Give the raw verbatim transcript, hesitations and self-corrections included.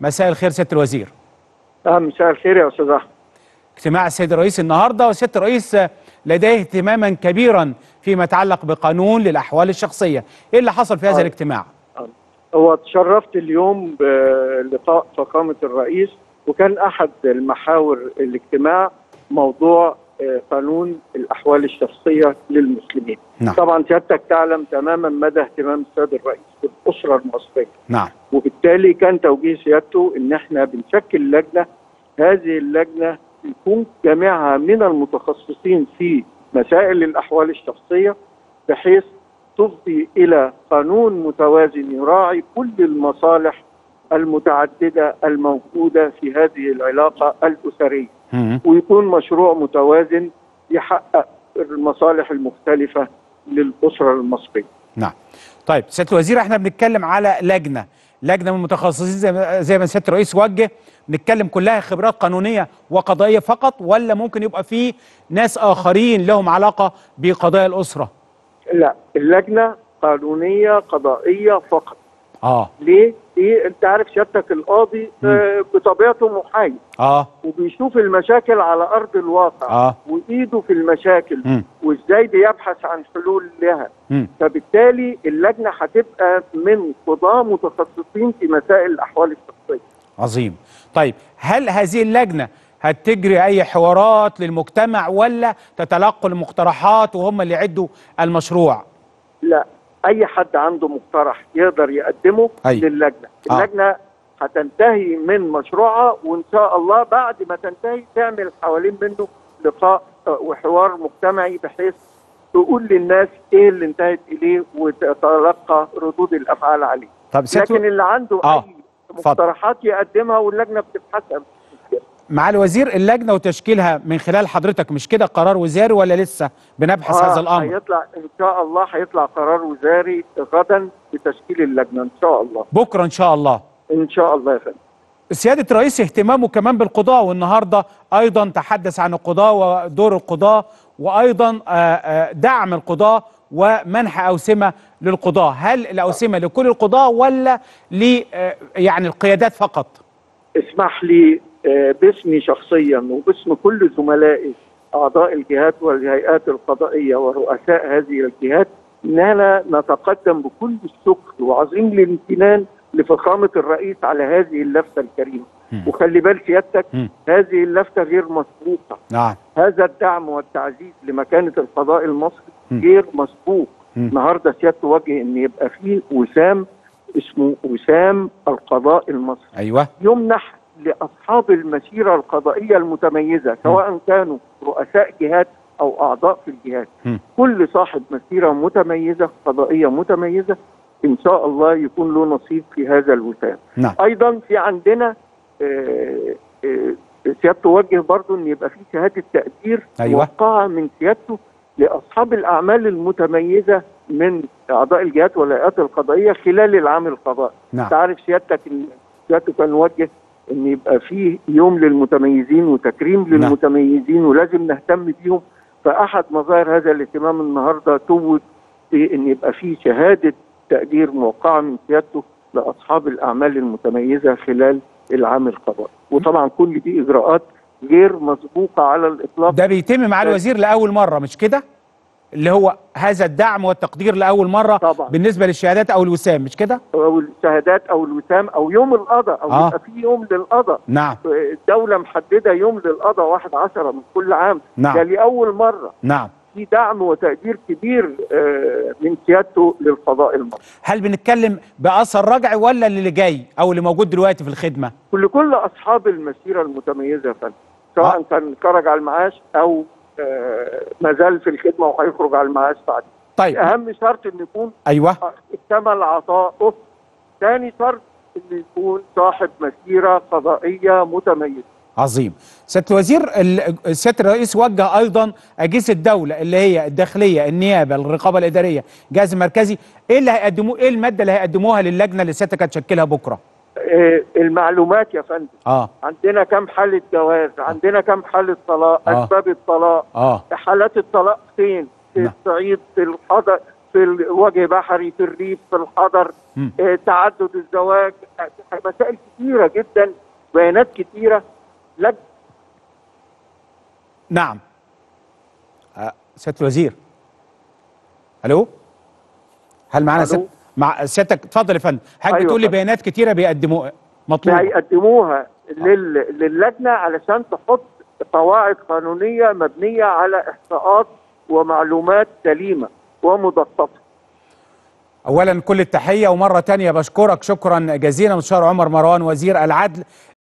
مساء الخير سياده الوزير. اه مساء الخير يا استاذ احمد. اجتماع السيد الرئيس النهارده، وسياده الرئيس لديه اهتماما كبيرا فيما يتعلق بقانون للاحوال الشخصيه، ايه اللي حصل في هذا آه. الاجتماع؟ آه. هو اتشرفت اليوم بلقاء فخامه الرئيس، وكان احد المحاور الاجتماع موضوع قانون الاحوال الشخصيه للمسلمين. نعم. طبعا سيادتك تعلم تماما مدى اهتمام السيد الرئيس بالاسره المصريه. نعم. وبالتالي كان توجيه سيادته ان احنا بنشكل لجنه، هذه اللجنه يكون جميعها من المتخصصين في مسائل الاحوال الشخصيه، بحيث تفضي الى قانون متوازن يراعي كل المصالح المتعدده الموجوده في هذه العلاقه الاسريه، ويكون مشروع متوازن يحقق المصالح المختلفة للأسرة المصرية. نعم. طيب سيادة الوزير، احنا بنتكلم على لجنة لجنة من متخصصين زي ما سيادة الرئيس وجه، بنتكلم كلها خبرات قانونية وقضائية فقط، ولا ممكن يبقى في ناس آخرين لهم علاقة بقضايا الأسرة؟ لا، اللجنة قانونية قضائية فقط. اه ليه؟ ايه انت عارف سيادتك القاضي آه بطبيعته محايد، اه وبيشوف المشاكل على ارض الواقع، اه وايده في المشاكل، مم. وازاي بيبحث عن حلول لها، مم. فبالتالي اللجنه هتبقى من قضاة متخصصين في مسائل الاحوال الشخصيه. عظيم. طيب هل هذه اللجنه هتجري اي حوارات للمجتمع، ولا تتلقى المقترحات وهم اللي يعدوا المشروع؟ لا، اي حد عنده مقترح يقدر يقدمه. أي. للجنه. آه. اللجنه هتنتهي من مشروعها، وان شاء الله بعد ما تنتهي تعمل حوالين منه لقاء وحوار مجتمعي، بحيث تقول للناس ايه اللي انتهت اليه وتتلقى ردود الافعال عليه. طب لكن اللي عنده آه. اي مقترحات يقدمها واللجنه بتبحثها. معالي الوزير، اللجنه وتشكيلها من خلال حضرتك، مش كده قرار وزاري ولا لسه بنبحث آه هذا الامر؟ هيطلع ان شاء الله، هيطلع قرار وزاري غدا بتشكيل اللجنه ان شاء الله. بكره ان شاء الله. ان شاء الله يا فندم. سياده الرئيس اهتمامه كمان بالقضاه، والنهارده ايضا تحدث عن القضاه ودور القضاه، وايضا دعم القضاه ومنح اوسمه للقضاه، هل الاوسمه لكل القضاه ولا ل يعني القيادات فقط؟ اسمح لي باسمي شخصيا وباسم كل زملائي اعضاء الجهات والهيئات القضائيه ورؤساء هذه الجهات اننا نتقدم بكل الشكر وعظيم الامتنان لفخامه الرئيس على هذه اللفته الكريمه. وخلي بال سيادتك، هذه اللفته غير مسبوقه. نعم. هذا الدعم والتعزيز لمكانه القضاء المصري غير مسبوق. النهارده سيادته وجه ان يبقى فيه وسام اسمه وسام القضاء المصري. ايوه. يمنح لأصحاب المسيرة القضائية المتميزة، سواء كانوا رؤساء جهات أو أعضاء في الجهات. م. كل صاحب مسيرة متميزة قضائية متميزة إن شاء الله يكون له نصيب في هذا الوسام. نعم. أيضا في عندنا آآ آآ سيادته وجه برضه إن يبقى في شهادة تقدير. أيوة. موقعة من سيادته لأصحاب الأعمال المتميزة من أعضاء الجهات والهيئات القضائية خلال العام القضائي. نعم. تعرف سيادتك إن سيادته كان وجه ان يبقى فيه يوم للمتميزين وتكريم للمتميزين ولازم نهتم بيهم، فاحد مظاهر هذا الاهتمام النهارده توج ان يبقى فيه شهاده تقدير موقعه من سيادته لاصحاب الاعمال المتميزه خلال العام القضائي، وطبعا كل دي اجراءات غير مسبوقه على الاطلاق. ده بيتم مع الوزير لاول مره، مش كده؟ اللي هو هذا الدعم والتقدير لاول مره. طبعا. بالنسبه للشهادات او الوسام، مش كده؟ او الشهادات او الوسام او يوم القضاء، او يبقى آه. في يوم للقضاء. نعم. الدوله محدده يوم للقضاء واحد عشرة من كل عام. نعم. ده لاول مره. نعم. في دعم وتقدير كبير من سيادته للقضاء المصري. هل بنتكلم باثر رجعي ولا اللي جاي او اللي موجود دلوقتي في الخدمه؟ لكل اصحاب المسيره المتميزه يا فندم، سواء آه. كان خرج على المعاش او آه ما زال في الخدمه وهيخرج على المعاش بعد. طيب اهم شرط ان يكون ايوه اكتمل عطاؤه. ثاني شرط ان يكون صاحب مسيره قضائيه متميزه. عظيم. سياده الوزير، سياده الرئيس وجه ايضا اجهزه الدوله اللي هي الداخليه، النيابه، الرقابه الاداريه، الجهاز المركزي، ايه اللي هيقدموه، ايه الماده اللي هيقدموها للجنه اللي سيادتك هتشكلها بكره؟ المعلومات يا فندم. آه. عندنا كم حالة جواز، عندنا كم حالة طلاق، آه. أسباب الطلاق، آه. حالات الطلاق فين، في الصعيد، في الحضر، في الوجه بحري، في الريف، في الحضر، تعدد الزواج، مسائل كثيرة جدا، بيانات كثيرة. لج... نعم سيادة الوزير. الو، هل معانا سيادة؟ مع سيادتك اتفضل يا فندم. حضرتك أيوة بتقول لي بيانات كثيرة بيقدموها مطلوبة، بيقدموها لل... للجنة علشان تحط قواعد قانونية مبنية على احصاءات ومعلومات سليمة ومدققة. أولا كل التحية، ومرة تانية بشكرك شكرا جزيلا مستشار عمر مروان وزير العدل.